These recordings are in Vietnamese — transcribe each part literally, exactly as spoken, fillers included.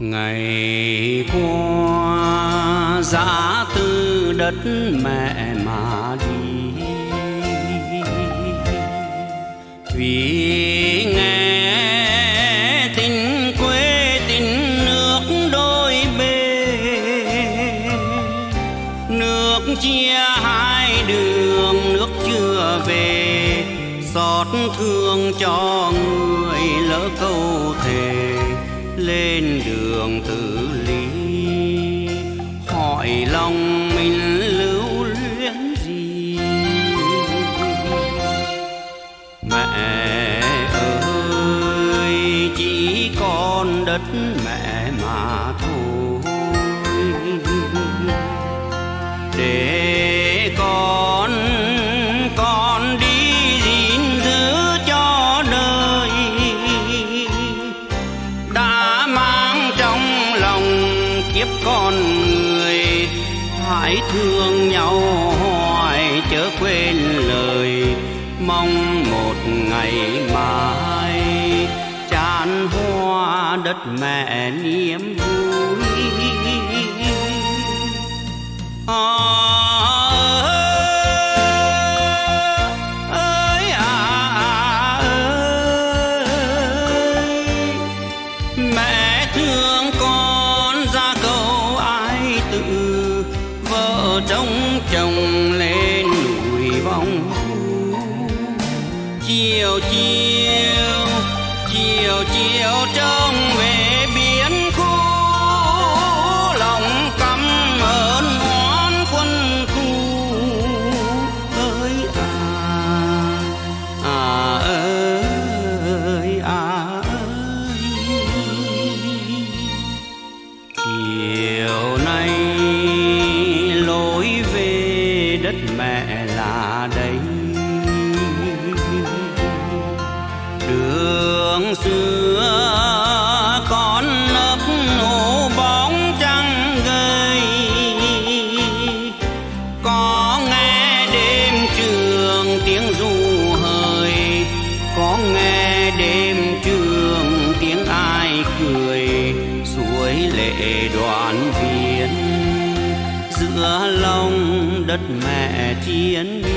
Ngày qua dã từ đất mẹ mà đi, vì nghe tình quê tình nước đôi bên, nước chia hai đường nước chưa về, xót thương cho người lỡ câu thề lên đường tử lý. Hỏi lòng mình lưu luyến gì, mẹ ơi chỉ còn đất mẹ mà thôi, để con con đi gìn giữ cho đời, đã mang trong lòng kiếp con người. Hãy thương nhau hoài chớ quên lời, mong một ngày mai tràn hoa đất mẹ niềm vui. À, chồng lên núi vòng chiều chiều chiều chiều trông về biển khô, lòng cảm ơn oán quân khu. Ơi à à ơi à ơi, chiều nay lối về đất mẹ là đây, đường xưa con nấp nụ bóng trăng gây, có nghe đêm trường tiếng ru hời, có nghe đêm trường tiếng ai cười, suối lệ đoàn viên giữa lòng đất mẹ chiến biến.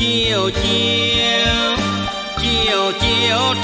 Chiều chiều chiều chiều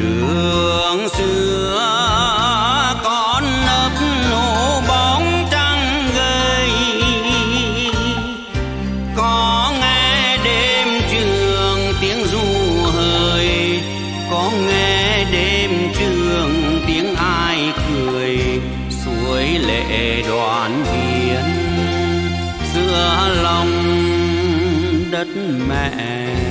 đường xưa con nấp nụ bóng trăng gây, có nghe đêm trường tiếng ru hời, có nghe đêm trường tiếng ai cười, suối lệ đoàn viên giữa lòng đất mẹ